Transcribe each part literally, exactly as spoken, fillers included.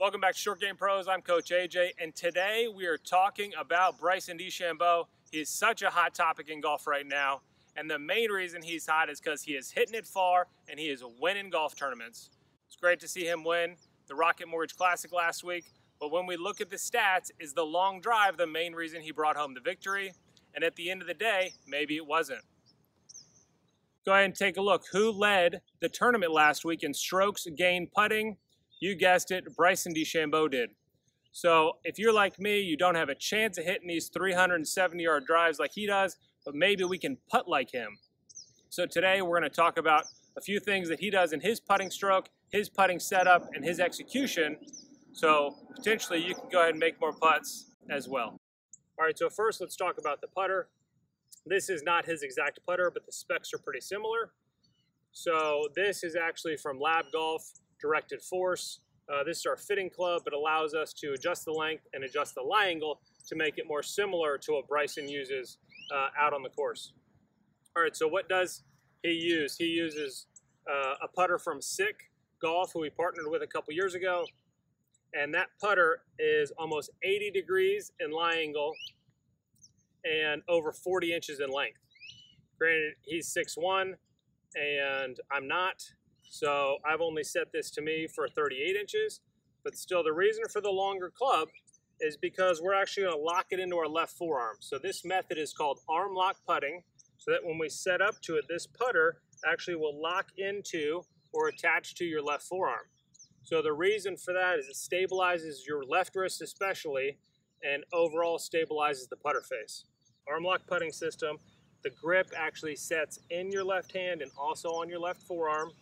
Welcome back to Short Game Pros. I'm Coach A J, and today we are talking about Bryson DeChambeau. He is such a hot topic in golf right now, and the main reason he's hot is because he is hitting it far and he is winning golf tournaments. It's great to see him win the Rocket Mortgage Classic last week, but when we look at the stats, is the long drive the main reason he brought home the victory? And at the end of the day, maybe it wasn't. Go ahead and take a look. Who led the tournament last week in strokes gained putting? You guessed it, Bryson DeChambeau did. So if you're like me, you don't have a chance of hitting these three hundred seventy yard drives like he does, but maybe we can putt like him. So today we're going to talk about a few things that he does in his putting stroke, his putting setup, and his execution. So potentially you can go ahead and make more putts as well. All right, so first let's talk about the putter. This is not his exact putter, but the specs are pretty similar. So this is actually from Lab Golf, Directed Force. Uh, this is our fitting club, but allows us to adjust the length and adjust the lie angle to make it more similar to what Bryson uses uh, out on the course. All right, so what does he use? He uses uh, a putter from S I C Golf, who we partnered with a couple years ago. And that putter is almost eighty degrees in lie angle and over forty inches in length. Granted, he's six one and I'm not, so I've only set this to me for thirty-eight inches, but still the reason for the longer club is because we're actually gonna lock it into our left forearm. So this method is called arm lock putting, so that when we set up to it, this putter actually will lock into or attach to your left forearm. So the reason for that is it stabilizes your left wrist especially, and overall stabilizes the putter face. Arm lock putting system, the grip actually sets in your left hand and also on your left forearm.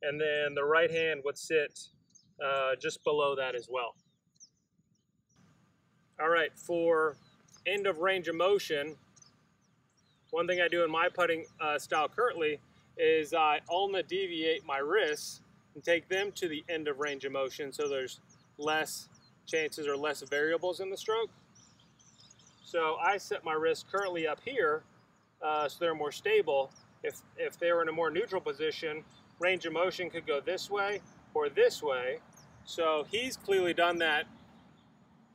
And then the right hand would sit uh, just below that as well. All right, for end of range of motion, one thing I do in my putting uh, style currently is I ulna deviate my wrists and take them to the end of range of motion, so there's less chances or less variables in the stroke. So I set my wrists currently up here uh, so they're more stable. If, if they were in a more neutral position, range of motion could go this way or this way. So he's clearly done that.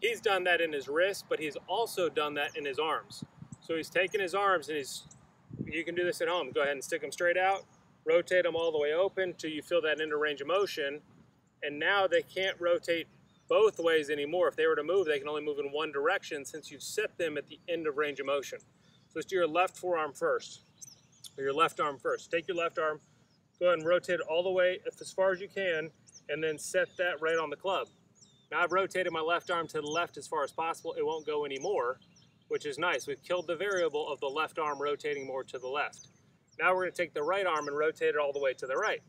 He's done that in his wrist, but he's also done that in his arms. So he's taken his arms and he's, you can do this at home. Go ahead and stick them straight out, rotate them all the way open till you feel that end of range of motion. And now they can't rotate both ways anymore. If they were to move, they can only move in one direction since you've set them at the end of range of motion. So let's do your left forearm first, or your left arm first. Take your left arm, go ahead and rotate it all the way as far as you can, and then set that right on the club. Now I've rotated my left arm to the left as far as possible. It won't go anymore, which is nice. We've killed the variable of the left arm rotating more to the left. Now we're gonna take the right arm and rotate it all the way to the right.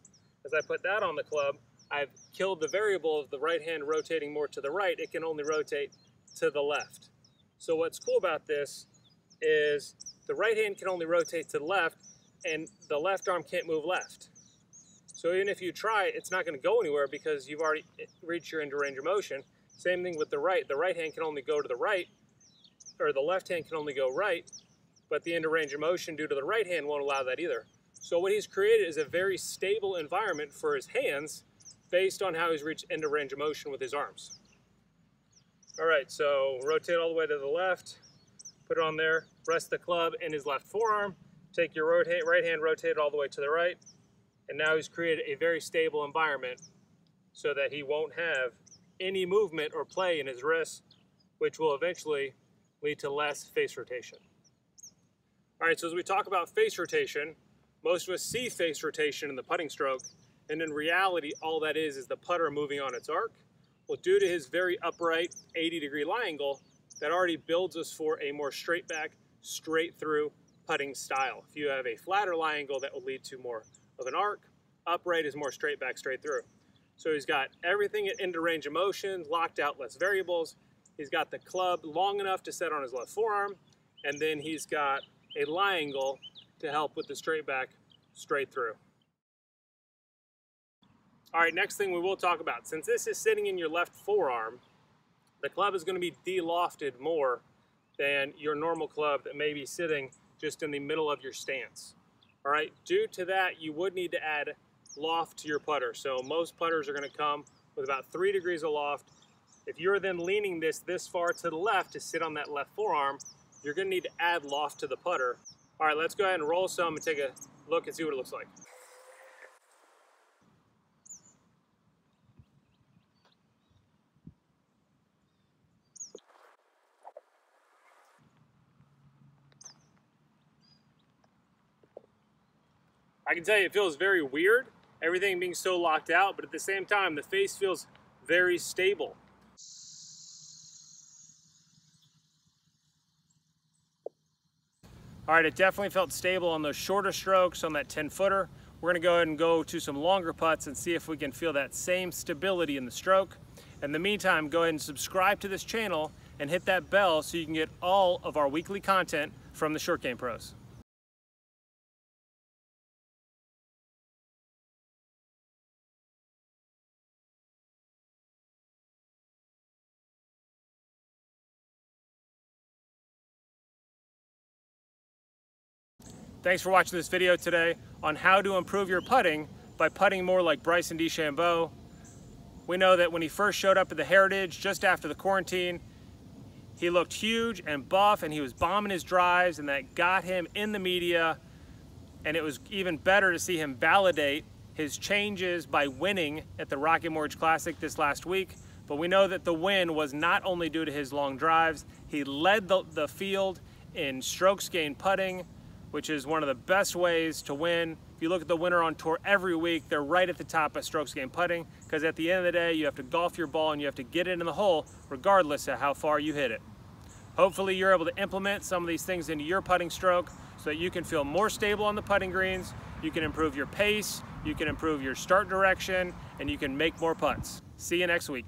As I put that on the club, I've killed the variable of the right hand rotating more to the right. It can only rotate to the left. So what's cool about this is the right hand can only rotate to the left and the left arm can't move left. So even if you try, it's not going to go anywhere because you've already reached your end of range of motion. Same thing with the right. The right hand can only go to the right, or the left hand can only go right, but the end of range of motion due to the right hand won't allow that either. So what he's created is a very stable environment for his hands based on how he's reached end of range of motion with his arms. All right, so rotate all the way to the left, put it on there, rest the club in his left forearm, take your right hand, rotate it all the way to the right, and now he's created a very stable environment so that he won't have any movement or play in his wrists, which will eventually lead to less face rotation. All right, so as we talk about face rotation, most of us see face rotation in the putting stroke, and in reality, all that is is the putter moving on its arc. Well, due to his very upright eighty degree lie angle, that already builds us for a more straight back, straight through putting style. If you have a flatter lie angle, that will lead to more of an arc. Upright is more straight back, straight through. So he's got everything at end of range of motion, locked out less variables. He's got the club long enough to set on his left forearm, and then he's got a lie angle to help with the straight back, straight through. All right, next thing we will talk about. Since this is sitting in your left forearm, the club is going to be de-lofted more than your normal club that may be sitting just in the middle of your stance. All right, due to that, you would need to add loft to your putter. So most putters are going to come with about three degrees aloft. If you're then leaning this this far to the left to sit on that left forearm, you're gonna need to add loft to the putter. All right, let's go ahead and roll some and take a look and see what it looks like. I can tell you it feels very weird, everything being so locked out, but at the same time, the face feels very stable. All right, it definitely felt stable on those shorter strokes on that ten footer. We're gonna go ahead and go to some longer putts and see if we can feel that same stability in the stroke. In the meantime, go ahead and subscribe to this channel and hit that bell so you can get all of our weekly content from the Short Game Pros. Thanks for watching this video today on how to improve your putting by putting more like Bryson DeChambeau. We know that when he first showed up at the Heritage just after the quarantine, he looked huge and buff and he was bombing his drives, and that got him in the media. And it was even better to see him validate his changes by winning at the Rocket Mortgage Classic this last week. But we know that the win was not only due to his long drives, he led the, the field in strokes gained putting, which is one of the best ways to win. If you look at the winner on tour every week, they're right at the top of strokes gained putting, because at the end of the day, you have to golf your ball and you have to get it in the hole, regardless of how far you hit it. Hopefully you're able to implement some of these things into your putting stroke so that you can feel more stable on the putting greens, you can improve your pace, you can improve your start direction, and you can make more putts. See you next week.